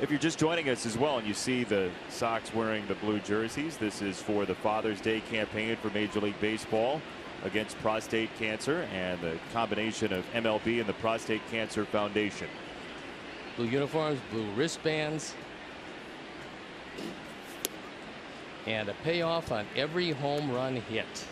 If you're just joining us as well and you see the Sox wearing the blue jerseys, this is for the Father's Day campaign for Major League Baseball against prostate cancer, and the combination of MLB and the Prostate Cancer Foundation. Blue uniforms, blue wristbands, and a payoff on every home run hit.